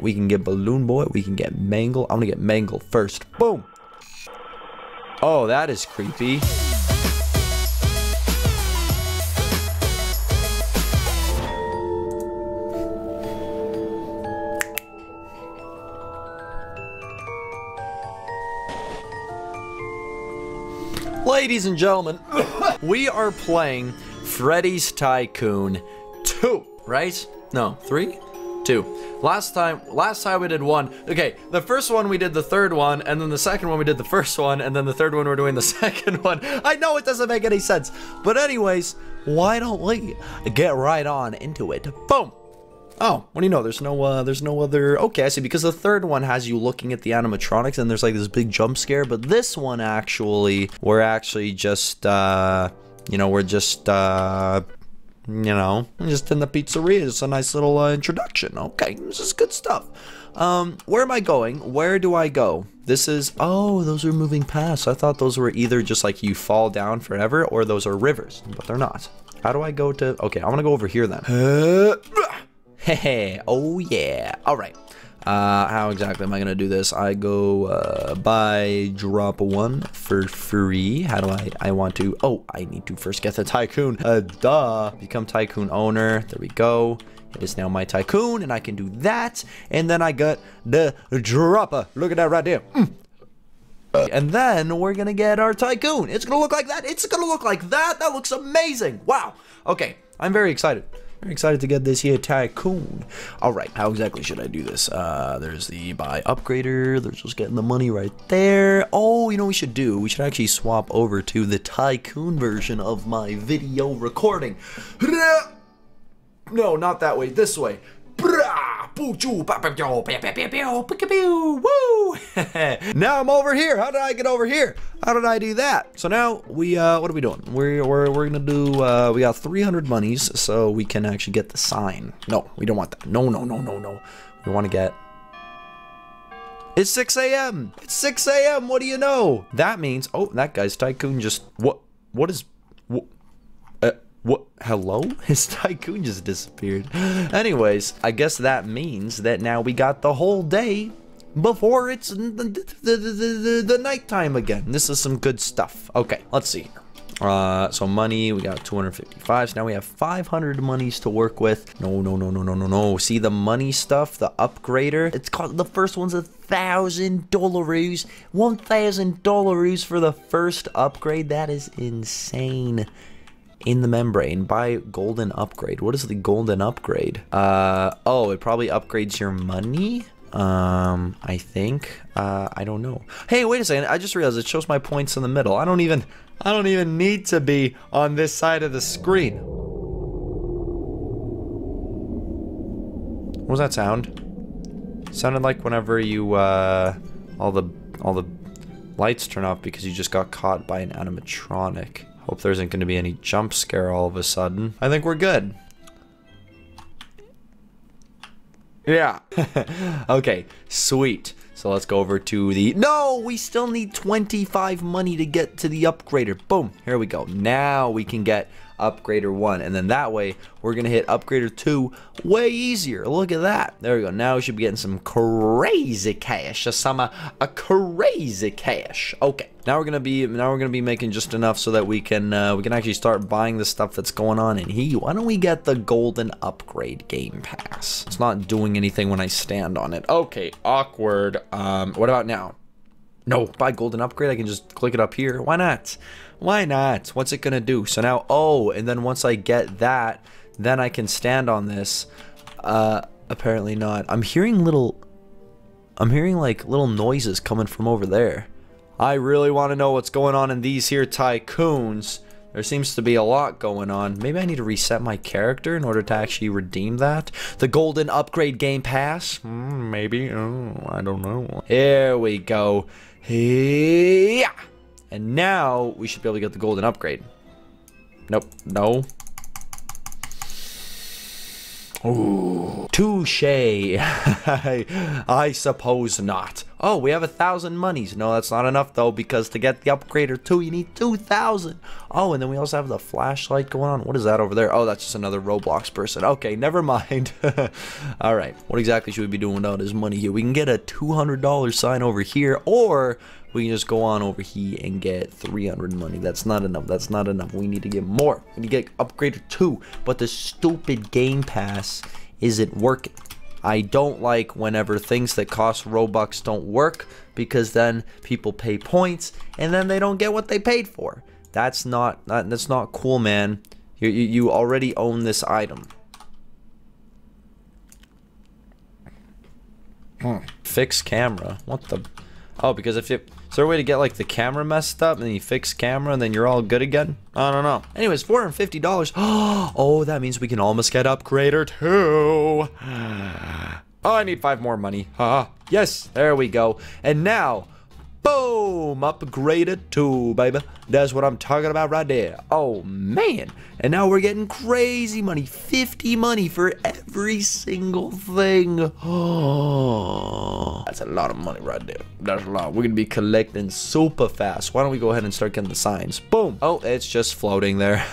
We can get Balloon Boy. We can get Mangle. I'm gonna get Mangle first. Boom. Oh, that is creepy. Ladies and gentlemen, we are playing Freddy's Tycoon 2, right? No, 3? 2. Last time we did 1. Okay, the first one we did the third one, and then the second one we did the first one, and then the third one we're doing the second one. I know it doesn't make any sense, but anyways, why don't we get right on into it? Boom! Oh, what do you know? There's no other. Okay, I see. Because the third one has you looking at the animatronics, and there's like this big jump scare. But this one actually, we're actually just, you know, we're just, you know, just in the pizzeria. It's a nice little introduction. Okay, this is good stuff. Where am I going? Where do I go? This is. Oh, those are moving paths. I thought those were either just like you fall down forever, or those are rivers, but they're not. How do I go to? Okay, I'm gonna go over here then. Hey, oh yeah. All right. How exactly am I gonna do this? I go buy drop one for free. How do I want to? Oh, I need to first get the tycoon. Duh. Become tycoon owner. There we go. It is now my tycoon, and I can do that. And then I got the dropper. Look at that right there. And then we're gonna get our tycoon. It's gonna look like that. It's gonna look like that. That looks amazing. Wow. Okay, I'm very excited. I'm excited to get this here tycoon. All right, how exactly should I do this? There's the buy upgrader. There's just getting the money right there. Oh, you know what we should do? We should actually swap over to the tycoon version of my video recording. No, not that way. This way. Woo! Now I'm over here. How did I get over here? How did I do that? So now we, what are we doing? We're gonna do, we got 300 monies, so we can actually get the sign. No, we don't want that. No. We want to get. It's 6 a.m. It's 6 a.m. What do you know? That means. Oh, that guy's tycoon just. What? What is? What? What? Hello? His tycoon just disappeared. Anyways, I guess that means that now we got the whole day before it's the nighttime again. This is some good stuff. Okay, let's see. So money, we got 255. So now we have 500 monies to work with. No. See the money stuff, the upgrader. It's called, the first one's $1,000. $1,000 for the first upgrade. That is insane. In the membrane, buy golden upgrade. What is the golden upgrade? Oh, it probably upgrades your money. I think. I don't know. Hey, wait a second. I just realized it shows my points in the middle. I don't even need to be on this side of the screen. What was that sound? It sounded like whenever you all the lights turn off because you just got caught by an animatronic. Hope there isn't going to be any jump scare all of a sudden. I think we're good. Yeah. Okay, sweet. So let's go over to the... No, we still need 25 money to get to the upgrader. Boom, here we go. Now we can get upgrader 1. And then that way, we're going to hit upgrader 2 way easier. Look at that. There we go. Now we should be getting some crazy cash. A crazy cash. Okay. Now we're gonna be making just enough so that we can actually start buying the stuff that's going on in here. Why don't we get the golden upgrade game pass? It's not doing anything when I stand on it. Okay, awkward. What about now? No, buy golden upgrade. I can just click it up here. Why not? Why not? What's it gonna do? So now, oh, and then once I get that, then I can stand on this. Apparently not. I'm hearing like little noises coming from over there. I really want to know what's going on in these here tycoons. There seems to be a lot going on. Maybe I need to reset my character in order to actually redeem that. The golden upgrade game pass? Maybe. Oh, I don't know. Here we go. Yeah. And now we should be able to get the golden upgrade. Nope. No. Ooh. Touche. I suppose not. Oh, we have 1,000 monies. No, that's not enough though, because to get the upgrade or two, you need 2,000. Oh, and then we also have the flashlight going on. What is that over there? Oh, that's just another Roblox person. Okay, never mind. All right, what exactly should we be doing without this money here? We can get a $200 sign over here, or we can just go on over here and get 300 money. That's not enough. That's not enough. We need to get more. We need to get upgraded too. But the stupid game pass isn't working. I don't like whenever things that cost Robux don't work, because then people pay points and then they don't get what they paid for. That's not cool, man. You already own this item. Fix camera. What the? Oh, because if you... Is there a way to get, like, the camera messed up, and then you fix camera, and then you're all good again? I don't know. Anyways, $450. Oh, that means we can almost get upgrader too. Oh, I need 5 more money. Yes, there we go. And now, boom, upgraded too, baby. That's what I'm talking about right there. Oh, man. And now we're getting crazy money. 50 money for every single thing. Oh, that's a lot of money right there. That's a lot. We're going to be collecting super fast. Why don't we go ahead and start getting the signs? Boom. Oh, it's just floating there.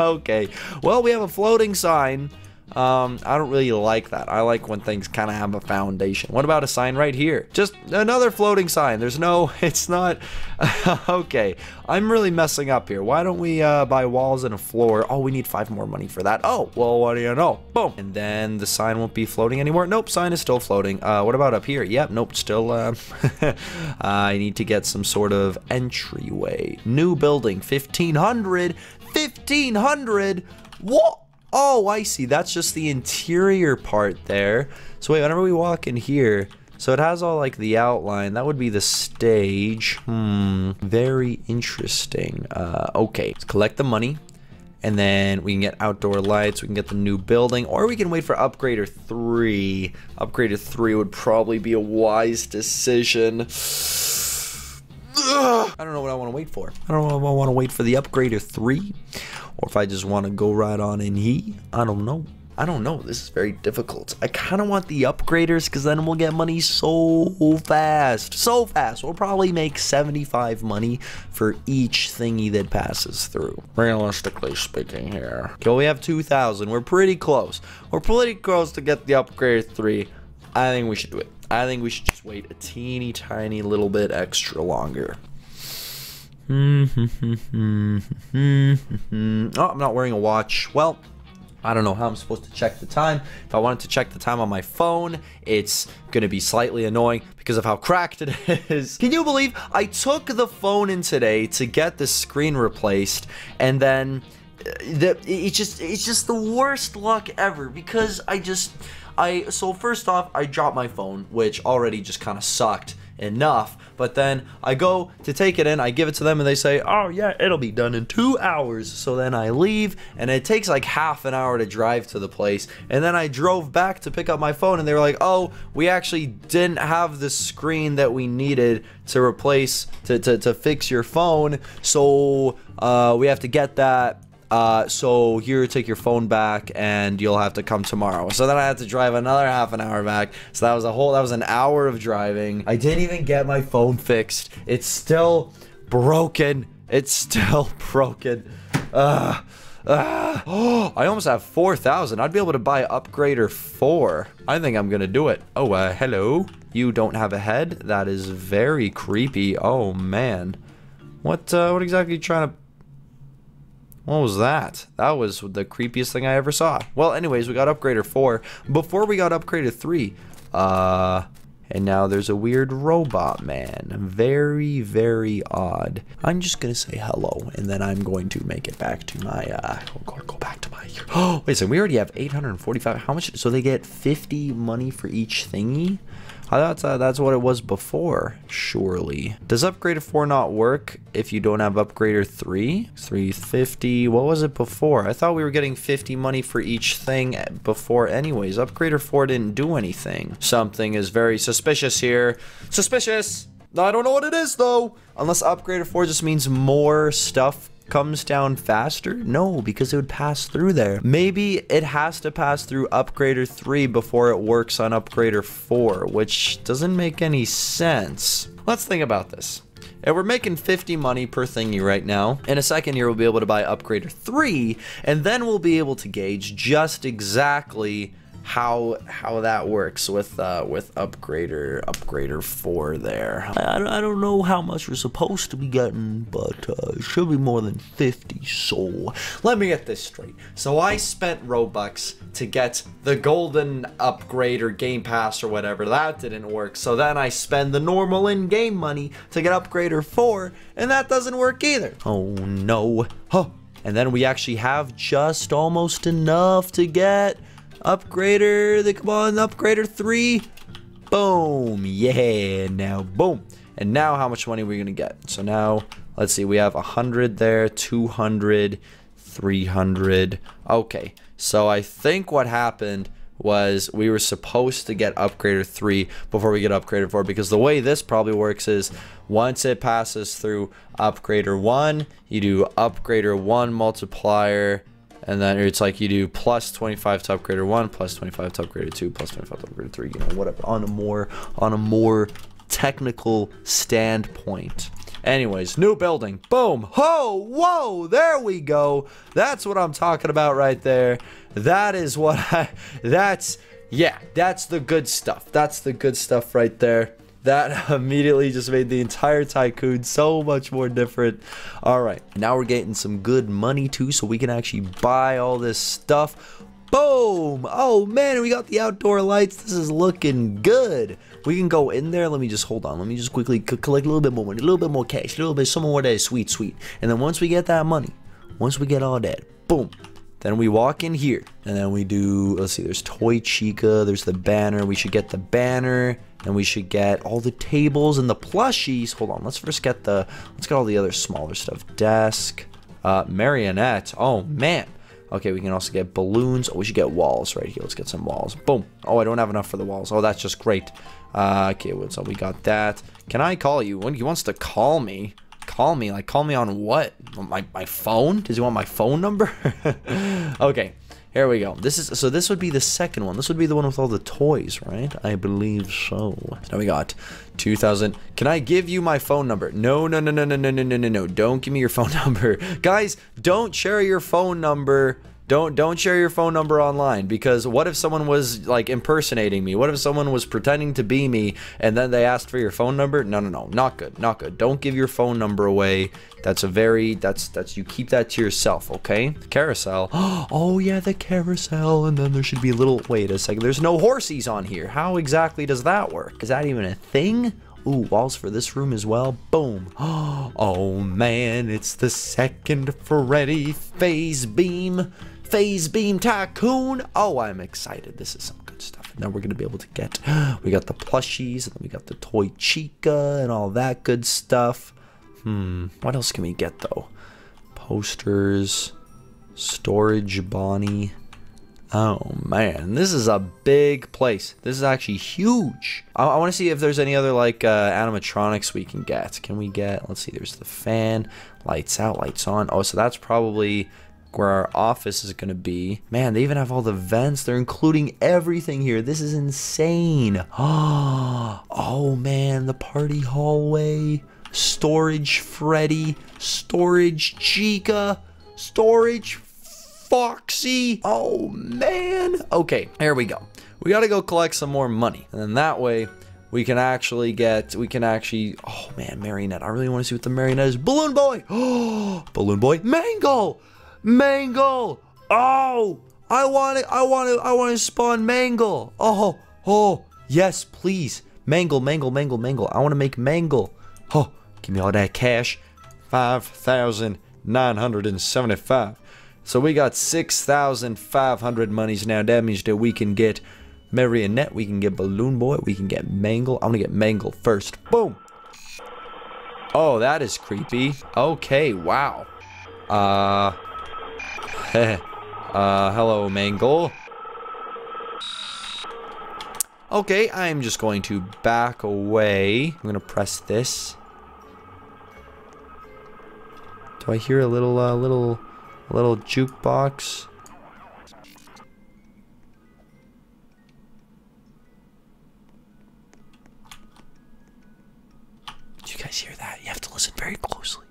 Okay. Well, we have a floating sign. I don't really like that. I like when things kind of have a foundation. What about a sign right here? Just another floating sign. There's no, it's not, okay. I'm really messing up here. Why don't we buy walls and a floor? Oh, we need 5 more money for that. Oh, well, what do you know? Boom. And then the sign won't be floating anymore. Nope, sign is still floating. What about up here? Yep, nope, still, I need to get some sort of entryway. New building, 1,500, 1,500, what? Oh, I see. That's just the interior part there. So wait, whenever we walk in here, so it has all like the outline. That would be the stage. Very interesting. Okay, let's collect the money. And then we can get outdoor lights, we can get the new building, or we can wait for Upgrader 3. Upgrader 3 would probably be a wise decision. Ugh, I don't know what I want to wait for. I don't know if I want to wait for the Upgrader 3. Or if I just want to go right on in here. I don't know. I don't know. This is very difficult. I kind of want the upgraders, because then we'll get money so fast. So fast. We'll probably make 75 money for each thingy that passes through. Realistically speaking here. Okay, we have 2,000. We're pretty close. We're pretty close to get the upgrade 3. I think we should do it. I think we should just wait a teeny tiny little bit extra longer. Oh, I'm not wearing a watch. Well, I don't know how I'm supposed to check the time. If I wanted to check the time on my phone, it's gonna be slightly annoying because of how cracked it is. Can you believe I took the phone in today to get the screen replaced, and then it's just the worst luck ever, because so first off, I dropped my phone, which already just kind of sucked enough, but then I go to take it in, I give it to them, and they say, oh yeah, it'll be done in 2 hours. So then I leave, and it takes like half an hour to drive to the place, and then I drove back to pick up my phone, and they were like, oh, we actually didn't have the screen that we needed to replace to fix your phone, so we have to get that. So here, take your phone back, and you'll have to come tomorrow. So then I had to drive another half an hour back. So that was an hour of driving. I didn't even get my phone fixed. It's still broken. It's still broken. Oh, I almost have 4,000. I'd be able to buy upgrader 4. I think I'm gonna do it. Oh, hello. You don't have a head. That is very creepy. Oh man. What exactly are you trying to... What was that? That was the creepiest thing I ever saw. Well, anyways, we got upgrader 4 before we got upgrader 3. And now there's a weird robot man. Very, very odd. I'm just gonna say hello, and then I'm going to make it back to my, go back to my... Oh, wait a second, we already have 845. How much? So they get 50 money for each thingy? I thought that's what it was before, surely. Does upgrader 4 not work if you don't have upgrader 3? 350, what was it before? I thought we were getting 50 money for each thing before anyways. Upgrader 4 didn't do anything. Something is very suspicious here. Suspicious! I don't know what it is though! Unless upgrader 4 just means more stuff comes down faster? No, because it would pass through there. Maybe it has to pass through upgrader 3 before it works on upgrader 4, which doesn't make any sense. Let's think about this. And we're making 50 money per thingy right now. In a second year, we'll be able to buy upgrader 3, and then we'll be able to gauge just exactly how that works with upgrader 4 there. I don't know how much we're supposed to be getting, but it should be more than 50, so let me get this straight. So I spent Robux to get the golden upgrade or game pass or whatever. That didn't work, so then I spend the normal in-game money to get upgrader 4, and that doesn't work either. Oh no. Huh. And then we actually have just almost enough to get upgrader, they come on, upgrader 3. Boom. Yeah, now boom. And now how much money are we gonna get? So now let's see, we have 100 there, 200, 300. Okay, so I think what happened was we were supposed to get upgrader 3 before we get upgrader 4, because the way this probably works is once it passes through upgrader 1, you do upgrader 1 multiplier. And then it's like you do plus 25 to upgrader 1, plus 25 to upgrader 2, plus 25 to upgrader 3, you know, whatever, on a more technical standpoint. Anyways, new building, boom, ho, whoa, there we go. That's what I'm talking about right there. That is what that's the good stuff. That's the good stuff right there. That immediately just made the entire Tycoon so much more different. Alright, now we're getting some good money too, so we can actually buy all this stuff. Boom! Oh man, we got the outdoor lights. This is looking good. We can go in there. Let me just hold on. Let me just quickly collect a little bit more money, a little bit more cash, a little bit, some more of that sweet. And then once we get that money, once we get all that, boom. Then we walk in here, and then we do, let's see, there's Toy Chica, there's the banner, we should get the banner, and we should get all the tables and the plushies. Hold on, let's first get the, let's get all the other smaller stuff. Desk, Marionette, oh man. Okay, we can also get balloons. Oh, we should get walls right here, let's get some walls. Boom, oh, I don't have enough for the walls. Oh, that's just great. Okay, what's up, we got that. Can I call you? When he wants to call me. Call me? Like, call me on what? My phone? Does he want my phone number? Okay, here we go. This is, so this would be the second one. This would be the one with all the toys, right? I believe so. Now we got 2,000. Can I give you my phone number? No. Don't give me your phone number. Guys, don't share your phone number. Don't share your phone number online, because what if someone was like impersonating me? What if someone was pretending to be me and then they asked for your phone number? No, not good. Don't give your phone number away. That's a very, that's you keep that to yourself, okay? Carousel. Oh yeah, the carousel. And then there should be little, wait a second, there's no horsies on here. How exactly does that work? Is that even a thing? Ooh, walls for this room as well. Boom. Oh man, it's the second Freddy phase beam tycoon. Oh, I'm excited. This is some good stuff. Now we're gonna be able to get, we got the plushies, and then we got the Toy Chica and all that good stuff. What else can we get though? Posters, storage Bonnie. Oh man, this is a big place. This is actually huge. I want to see if there's any other like animatronics we can get. Can we get, let's see, there's the fan, lights out, lights on. Oh, so that's probably where our office is gonna be. Man, they even have all the vents. They're including everything here. This is insane. Oh man, the party hallway, storage Freddy, storage Chica, storage Foxy. Oh man. Okay, here we go. We gotta go collect some more money, and then that way we can actually get, we can actually, oh man, Marionette. I really want to see what the Marionette is. Balloon Boy. Oh, Balloon Boy. Mangle. Oh, I want to spawn Mangle. Oh yes, please. Mangle. I want to make Mangle. Oh, give me all that cash. 5,975. So we got 6,500 monies now. That means that we can get Marionette, we can get Balloon Boy, we can get Mangle. I'm gonna get Mangle first. Boom. Oh, that is creepy. Okay, wow. Hello, Mangle. Okay, I'm just going to back away. I'm gonna press this. Do I hear a little little jukebox? Do you guys hear that? You have to listen very closely.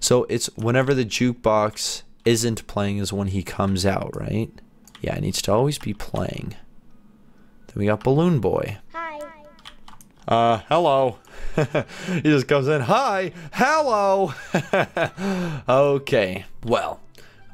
So it's whenever the jukebox isn't playing is when he comes out, right? Yeah, it needs to always be playing. Then we got Balloon Boy. Hi. Hello. He just comes in, hi, hello. Okay, well,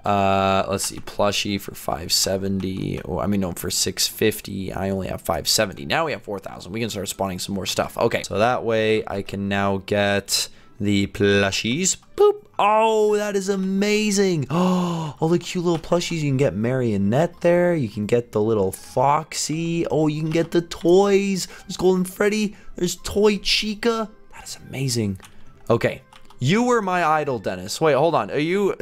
let's see, plushie for 570, or I mean, no, for 650. I only have 570. Now we have 4,000. We can start spawning some more stuff. Okay, so that way I can now get the plushies. Boop. Oh, that is amazing. Oh, all the cute little plushies. You can get Marionette there. You can get the little Foxy. Oh, you can get the toys. There's Golden Freddy. There's Toy Chica. That is amazing. Okay. You were my idol, Dennis. Wait, hold on. Are you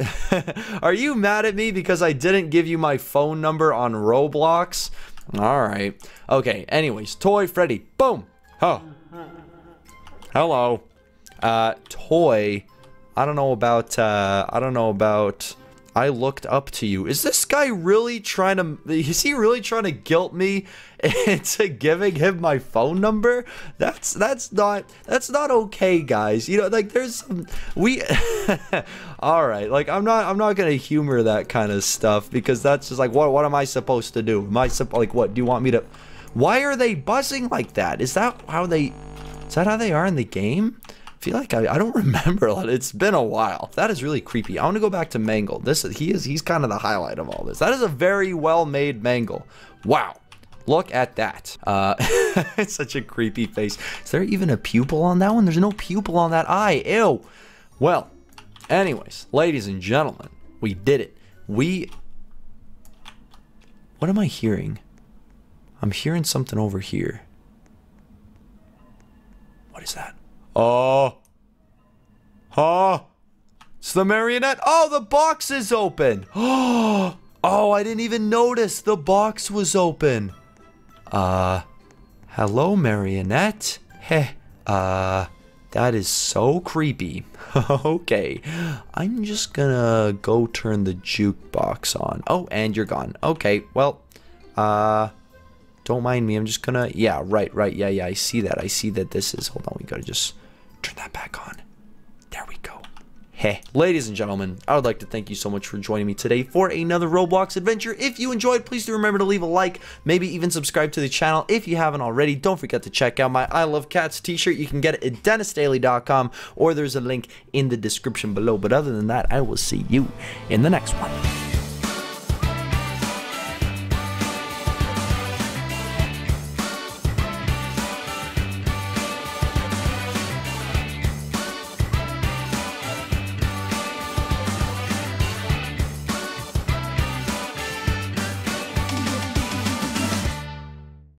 are you mad at me because I didn't give you my phone number on Roblox? All right. Okay. Anyways, Toy Freddy. Boom. Oh. Hello. Toy. I don't know about, I looked up to you. Is this guy really trying to, is he really trying to guilt me into giving him my phone number? That's not okay, guys. You know, like there's, all right. Like I'm not going to humor that kind of stuff because that's just like, what am I supposed to do? Am I like, what do you want me to, why are they buzzing like that? Is that how they, are in the game? I feel like I don't remember a lot. It's been a while. That is really creepy. I want to go back to Mangle. He's kind of the highlight of all this. That is a very well-made Mangle. Wow. Look at that. It's such a creepy face. Is there even a pupil on that one? There's no pupil on that eye. Ew. Well, anyways, ladies and gentlemen, we did it. What am I hearing? I'm hearing something over here. What is that? Oh. Huh? It's the Marionette. Oh, the box is open. Oh, I didn't even notice the box was open. Hello, Marionette. Heh. That is so creepy. Okay. I'm just gonna go turn the jukebox on. Oh, and you're gone. Okay, well, don't mind me. I'm just gonna, yeah, right. Yeah, I see that. This is, hold on, we gotta just turn that back on. There we go. Hey, ladies and gentlemen, I would like to thank you so much for joining me today for another Roblox adventure. If you enjoyed, please do remember to leave a like, maybe even subscribe to the channel if you haven't already. Don't forget to check out my I Love Cats t-shirt. You can get it at dennisdaily.com, or there's a link in the description below. But other than that, I will see you in the next one.